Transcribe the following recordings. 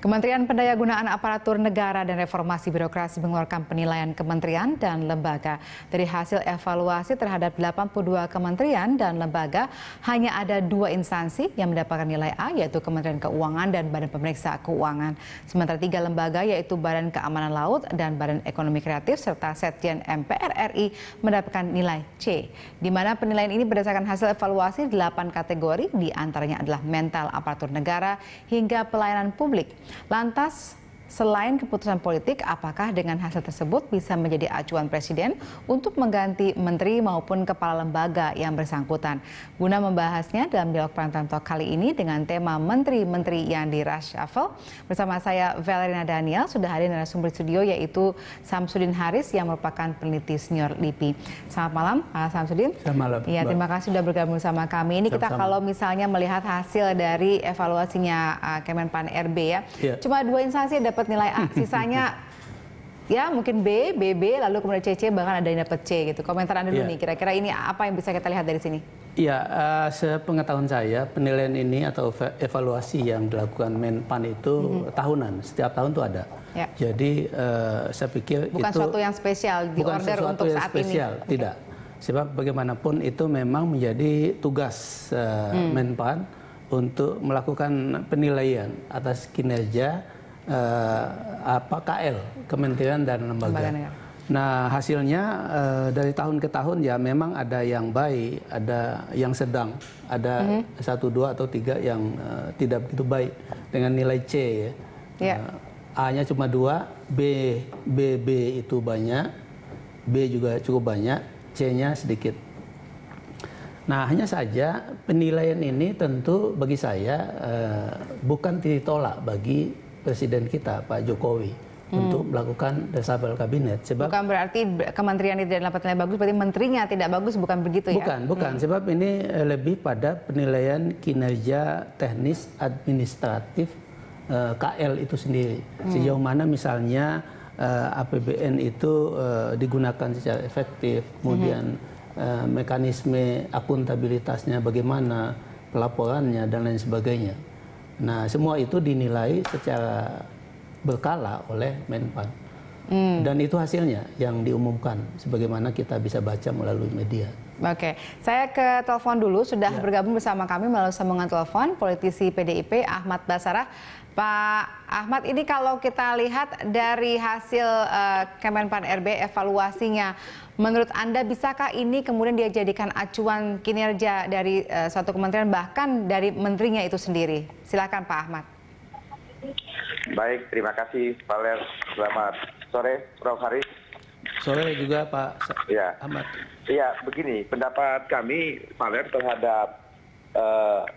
Kementerian Pendayagunaan Aparatur Negara dan Reformasi Birokrasi mengeluarkan penilaian kementerian dan lembaga. Dari hasil evaluasi terhadap 82 kementerian dan lembaga, hanya ada 2 instansi yang mendapatkan nilai A, yaitu Kementerian Keuangan dan Badan Pemeriksa Keuangan. Sementara 3 lembaga, yaitu Badan Keamanan Laut dan Badan Ekonomi Kreatif, serta Setjen MPR RI mendapatkan nilai C. Di mana penilaian ini berdasarkan hasil evaluasi 8 kategori, diantaranya adalah mental aparatur negara hingga pelayanan publik. Lantas, selain keputusan politik, apakah dengan hasil tersebut bisa menjadi acuan Presiden untuk mengganti menteri maupun kepala lembaga yang bersangkutan? Guna membahasnya dalam dialog Prime Talk kali ini dengan tema menteri-menteri yang di reshuffle, bersama saya Valerina Daniel sudah hadir narasumber studio, yaitu Syamsuddin Haris yang merupakan peneliti senior LIPI. Selamat malam, Pak Syamsuddin. Selamat malam. Ya, terima kasih sudah bergabung sama kami. Ini kita kalau misalnya melihat hasil dari evaluasinya Kemenpan RB ya, cuma 2 instansi dapat nilai A, sisanya ya mungkin B, BB, lalu kemudian CC, bahkan ada yang dapat C gitu. Komentar Anda dulu nih, kira-kira ini apa yang bisa kita lihat dari sini? Iya, sepengetahuan saya penilaian ini atau evaluasi yang dilakukan Menpan itu tahunan, setiap tahun itu ada. Ya. Jadi saya pikir bukan itu suatu yang spesial di order untuk saat ini. Tidak, sebab bagaimanapun itu memang menjadi tugas Menpan untuk melakukan penilaian atas kinerja KL Kementerian dan Lembaga. Nah, hasilnya dari tahun ke tahun ya memang ada yang baik, ada yang sedang, ada 1, 2, atau 3 yang tidak begitu baik dengan nilai C ya. A-nya cuma 2, B itu banyak, B juga cukup banyak, C-nya sedikit. Nah, hanya saja penilaian ini tentu bagi saya bukan ditolak bagi Presiden kita Pak Jokowi untuk melakukan reshuffle kabinet. Sebab bukan berarti kementerian itu tidak dapat nilai bagus berarti menterinya tidak bagus, bukan begitu ya? Bukan. Sebab ini lebih pada penilaian kinerja teknis administratif KL itu sendiri. Sejauh mana misalnya APBN itu digunakan secara efektif, kemudian mekanisme akuntabilitasnya bagaimana, pelaporannya dan lain sebagainya. Nah, semua itu dinilai secara berkala oleh Menpan. Dan itu hasilnya yang diumumkan sebagaimana kita bisa baca melalui media. Oke, saya ke telepon dulu. Sudah bergabung bersama kami melalui sambungan telepon politisi PDIP Ahmad Basarah. Pak Ahmad, ini kalau kita lihat dari hasil Kemenpan RB evaluasinya, menurut Anda bisakah ini kemudian dia jadikan acuan kinerja dari suatu kementerian, bahkan dari menterinya itu sendiri? Silakan Pak Ahmad. Baik, terima kasih Pak Ler. Selamat sore, Prof. Haris. Sore juga Pak Ahmad. Iya, begini pendapat kami Pak Ler terhadap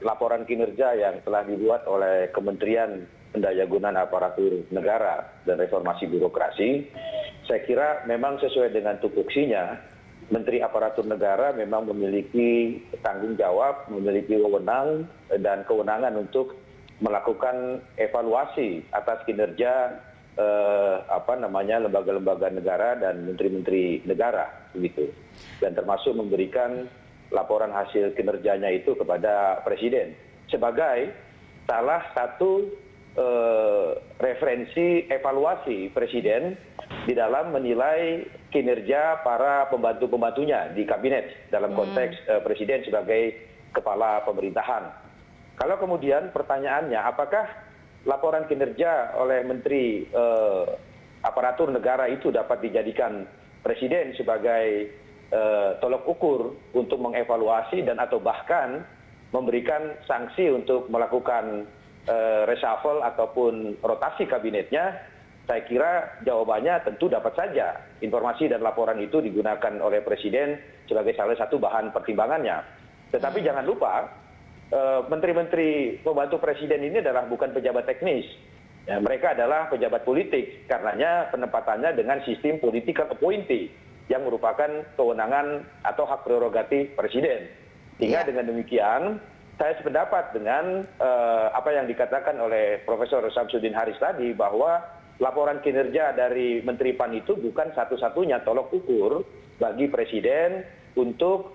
laporan kinerja yang telah dibuat oleh Kementerian Pendayagunaan Aparatur Negara dan Reformasi Birokrasi. Saya kira memang sesuai dengan tupoksinya, Menteri Aparatur Negara memang memiliki tanggung jawab, memiliki wewenang dan kewenangan untuk melakukan evaluasi atas kinerja lembaga-lembaga negara dan menteri-menteri negara begitu, dan termasuk memberikan laporan hasil kinerjanya itu kepada Presiden sebagai salah satu referensi evaluasi Presiden di dalam menilai kinerja para pembantu-pembantunya di kabinet dalam konteks Presiden sebagai kepala pemerintahan. Kalau kemudian pertanyaannya apakah laporan kinerja oleh Menteri Aparatur Negara itu dapat dijadikan Presiden sebagai tolok ukur untuk mengevaluasi dan atau bahkan memberikan sanksi untuk melakukan reshuffle ataupun rotasi kabinetnya, saya kira jawabannya tentu dapat saja informasi dan laporan itu digunakan oleh Presiden sebagai salah satu bahan pertimbangannya. Tetapi jangan lupa menteri-menteri pembantu Presiden ini adalah bukan pejabat teknis. Ya, mereka adalah pejabat politik, karenanya penempatannya dengan sistem political appointee yang merupakan kewenangan atau hak prerogatif Presiden. Sehingga dengan demikian, saya sependapat dengan apa yang dikatakan oleh Profesor Syamsuddin Haris tadi, bahwa laporan kinerja dari Menteri PAN itu bukan satu-satunya tolok ukur bagi Presiden untuk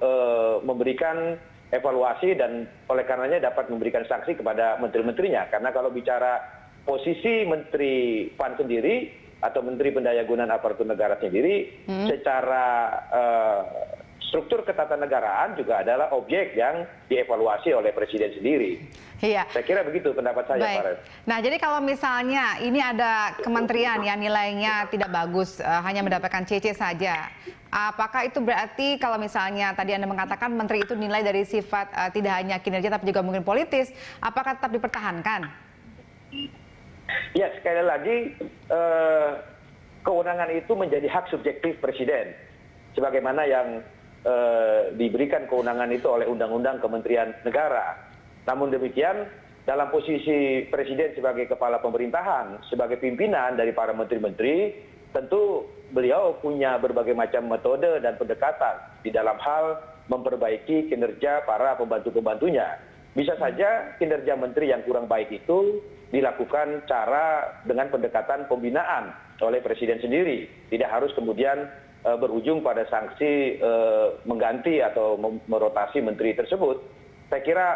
memberikan evaluasi dan oleh karenanya dapat memberikan sanksi kepada menteri-menterinya. Karena kalau bicara posisi Menteri PAN sendiri atau Menteri Pendayagunaan Aparatur Negara sendiri secara struktur ketatanegaraan juga adalah objek yang dievaluasi oleh Presiden sendiri. Iya. Saya kira begitu pendapat saya, Pak Ren. Nah, jadi kalau misalnya ini ada kementerian yang nilainya tidak bagus, hanya mendapatkan CC saja, apakah itu berarti kalau misalnya tadi Anda mengatakan menteri itu nilai dari sifat tidak hanya kinerja tapi juga mungkin politis, apakah tetap dipertahankan? Ya, sekali lagi kewenangan itu menjadi hak subjektif Presiden, sebagaimana yang diberikan kewenangan itu oleh Undang-Undang Kementerian Negara. Namun demikian, dalam posisi Presiden sebagai kepala pemerintahan, sebagai pimpinan dari para menteri-menteri, tentu beliau punya berbagai macam metode dan pendekatan di dalam hal memperbaiki kinerja para pembantu-pembantunya. Bisa saja kinerja menteri yang kurang baik itu dilakukan cara dengan pendekatan pembinaan oleh Presiden sendiri. Tidak harus kemudian berujung pada sanksi mengganti atau merotasi menteri tersebut. Saya kira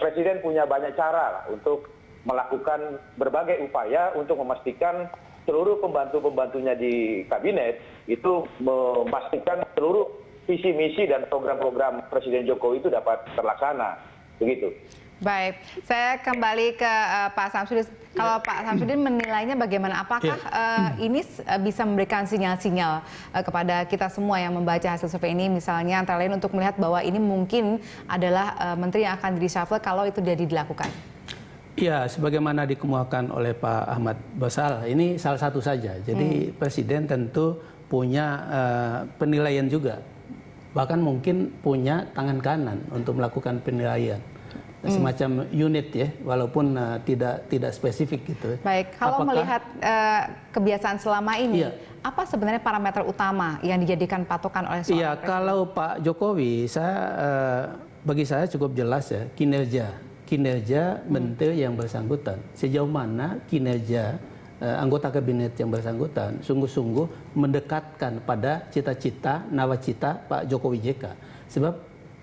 Presiden punya banyak cara untuk melakukan berbagai upaya untuk memastikan seluruh pembantu-pembantunya di kabinet itu memastikan seluruh visi misi dan program-program Presiden Jokowi itu dapat terlaksana. Begitu. Baik, saya kembali ke Pak Syamsuddin. Kalau Pak Syamsuddin menilainya bagaimana? Apakah ini bisa memberikan sinyal-sinyal kepada kita semua yang membaca hasil survei ini, misalnya antara lain untuk melihat bahwa ini mungkin adalah menteri yang akan di-reshuffle kalau itu jadi dilakukan? Ya, sebagaimana dikemukakan oleh Pak Ahmad Basarah, ini salah satu saja. Jadi Presiden tentu punya penilaian juga, bahkan mungkin punya tangan kanan untuk melakukan penilaian. Semacam unit ya, walaupun tidak spesifik gitu. Baik, kalau melihat kebiasaan selama ini, iya, apa sebenarnya parameter utama yang dijadikan patokan oleh seorang presiden? Kalau Pak Jokowi, bagi saya cukup jelas ya, kinerja menteri yang bersangkutan. Sejauh mana kinerja anggota kabinet yang bersangkutan sungguh-sungguh mendekatkan pada cita-cita, nawacita Pak Jokowi-JK. Sebab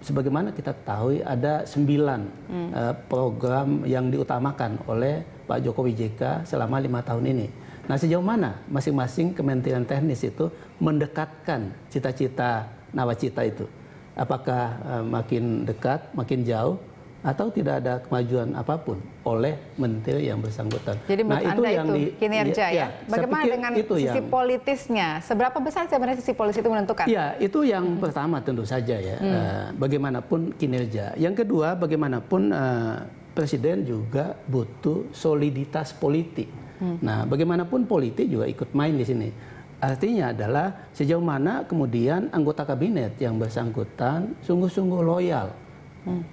sebagaimana kita ketahui ada 9 program yang diutamakan oleh Pak Jokowi JK selama 5 tahun ini. Nah, sejauh mana masing-masing kementerian teknis itu mendekatkan cita-cita nawacita itu? Apakah makin dekat, makin jauh, atau tidak ada kemajuan apapun oleh menteri yang bersangkutan? Jadi menurut Anda itu kinerja ya? Bagaimana dengan sisi politisnya? Seberapa besar sebenarnya sisi politis itu menentukan? Ya, itu yang pertama tentu saja ya. Bagaimanapun kinerja. Yang kedua, bagaimanapun Presiden juga butuh soliditas politik. Nah, bagaimanapun politik juga ikut main di sini. Artinya adalah sejauh mana kemudian anggota kabinet yang bersangkutan sungguh-sungguh loyal.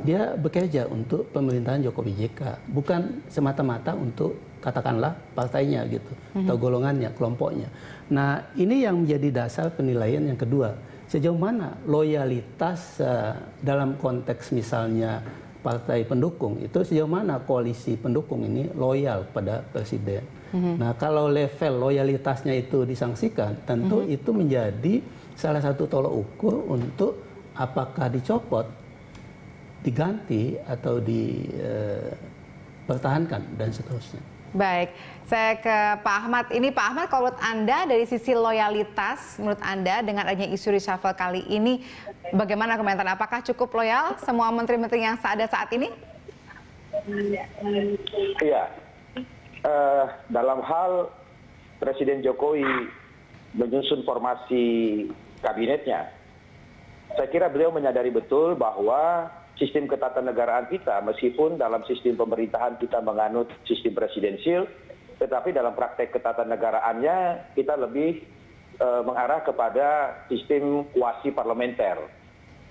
Dia bekerja untuk pemerintahan Jokowi JK, bukan semata-mata untuk katakanlah partainya gitu, atau golongannya, kelompoknya. Nah, ini yang menjadi dasar penilaian yang kedua. Sejauh mana loyalitas dalam konteks misalnya partai pendukung itu, sejauh mana koalisi pendukung ini loyal pada presiden. Nah, kalau level loyalitasnya itu disangsikan, tentu itu menjadi salah satu tolok ukur untuk apakah dicopot, diganti, atau dipertahankan, dan seterusnya. Baik, saya ke Pak Ahmad. Ini Pak Ahmad, kalau menurut Anda dari sisi loyalitas, menurut Anda dengan adanya isu reshuffle kali ini, bagaimana komentar? Apakah cukup loyal semua menteri-menteri yang ada saat ini? Iya, dalam hal Presiden Jokowi menyusun formasi kabinetnya, saya kira beliau menyadari betul bahwa sistem ketatanegaraan kita, meskipun dalam sistem pemerintahan kita menganut sistem presidensil, tetapi dalam praktek ketatanegaraannya kita lebih mengarah kepada sistem kuasi parlementer,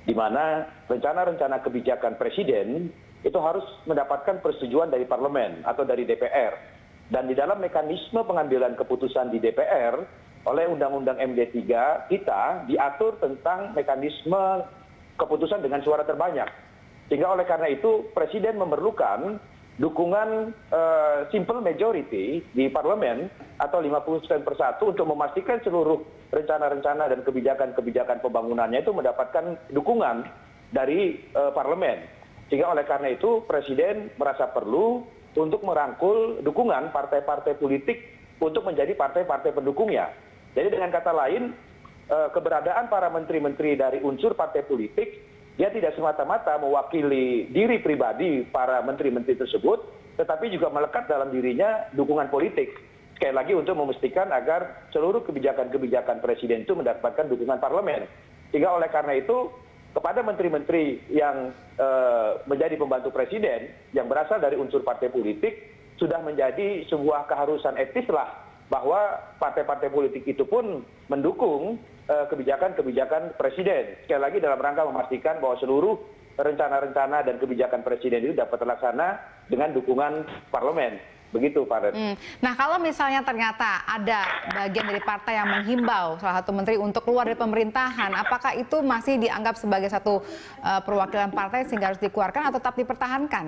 di mana rencana-rencana kebijakan presiden itu harus mendapatkan persetujuan dari parlemen atau dari DPR. Dan di dalam mekanisme pengambilan keputusan di DPR oleh Undang-Undang MD3 kita diatur tentang mekanisme keputusan dengan suara terbanyak. Sehingga oleh karena itu Presiden memerlukan dukungan simple majority di parlemen atau 50% per 1 untuk memastikan seluruh rencana-rencana dan kebijakan-kebijakan pembangunannya itu mendapatkan dukungan dari parlemen. Sehingga oleh karena itu Presiden merasa perlu untuk merangkul dukungan partai-partai politik untuk menjadi partai-partai pendukungnya. Jadi dengan kata lain, keberadaan para menteri-menteri dari unsur partai politik, dia tidak semata-mata mewakili diri pribadi para menteri-menteri tersebut, tetapi juga melekat dalam dirinya dukungan politik. Sekali lagi untuk memastikan agar seluruh kebijakan-kebijakan presiden itu mendapatkan dukungan parlemen. Sehingga oleh karena itu, kepada menteri-menteri yang menjadi pembantu presiden, yang berasal dari unsur partai politik, sudah menjadi sebuah keharusan etis lah bahwa partai-partai politik itu pun mendukung kebijakan-kebijakan presiden. Sekali lagi dalam rangka memastikan bahwa seluruh rencana-rencana dan kebijakan presiden itu dapat terlaksana dengan dukungan parlemen. Begitu, Pak Ren. Nah, kalau misalnya ternyata ada bagian dari partai yang menghimbau salah satu menteri untuk keluar dari pemerintahan, apakah itu masih dianggap sebagai satu perwakilan partai sehingga harus dikeluarkan atau tetap dipertahankan?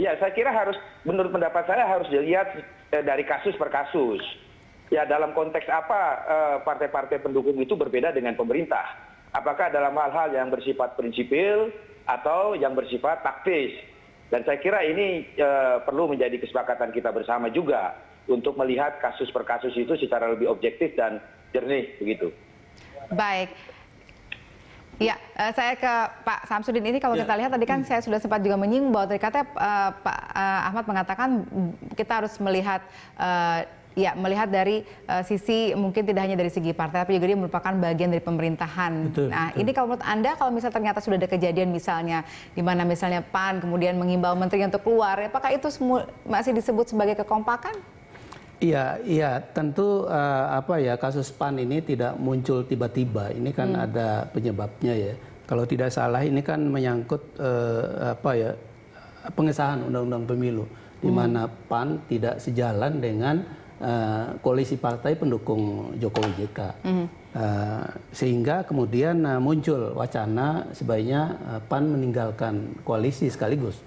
Ya, saya kira harus, menurut pendapat saya harus dilihat dari kasus per kasus. Ya, dalam konteks apa partai-partai pendukung itu berbeda dengan pemerintah? Apakah dalam hal-hal yang bersifat prinsipil atau yang bersifat taktis? Dan saya kira ini perlu menjadi kesepakatan kita bersama juga untuk melihat kasus per kasus itu secara lebih objektif dan jernih, begitu. Baik. Ya, saya ke Pak Syamsuddin ini kalau kita lihat tadi kan saya sudah sempat juga menyinggung bahwa terkata Pak Ahmad mengatakan kita harus melihat melihat dari sisi mungkin tidak hanya dari segi partai tapi juga dia merupakan bagian dari pemerintahan. Betul, nah, betul. Ini kalau menurut Anda kalau misalnya ternyata sudah ada kejadian misalnya di mana misalnya PAN kemudian menghimbau menteri untuk keluar, apakah itu masih disebut sebagai kekompakan? Iya, tentu kasus PAN ini tidak muncul tiba-tiba. Ini kan ada penyebabnya ya. Kalau tidak salah ini kan menyangkut pengesahan undang-undang pemilu di mana PAN tidak sejalan dengan koalisi partai pendukung Jokowi-JK. Sehingga kemudian muncul wacana sebaiknya PAN meninggalkan koalisi sekaligus.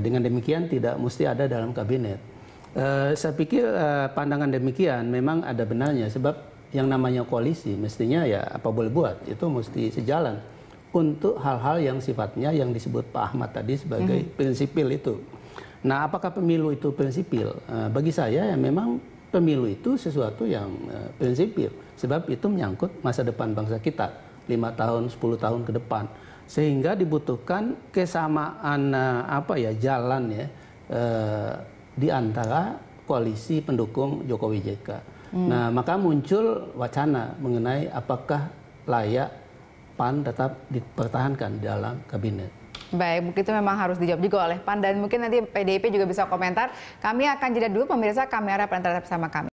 Dengan demikian tidak mesti ada dalam kabinet. Saya pikir pandangan demikian memang ada benarnya, sebab yang namanya koalisi mestinya ya apa boleh buat, itu mesti sejalan untuk hal-hal yang sifatnya yang disebut Pak Ahmad tadi sebagai prinsipil itu. Nah, apakah pemilu itu prinsipil? Bagi saya ya memang pemilu itu sesuatu yang prinsipil, sebab itu menyangkut masa depan bangsa kita 5 tahun, 10 tahun ke depan, sehingga dibutuhkan kesamaan jalan ya di antara koalisi pendukung Jokowi-JK. Nah, maka muncul wacana mengenai apakah layak PAN tetap dipertahankan dalam kabinet. Baik, mungkin itu memang harus dijawab juga oleh PAN dan mungkin nanti PDIP juga bisa komentar. Kami akan jeda dulu pemirsa, kami harapkan tetap bersama kami.